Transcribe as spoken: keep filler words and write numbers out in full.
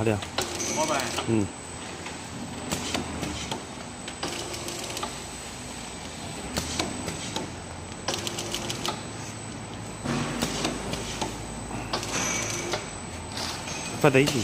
好的。老板。嗯。不得劲。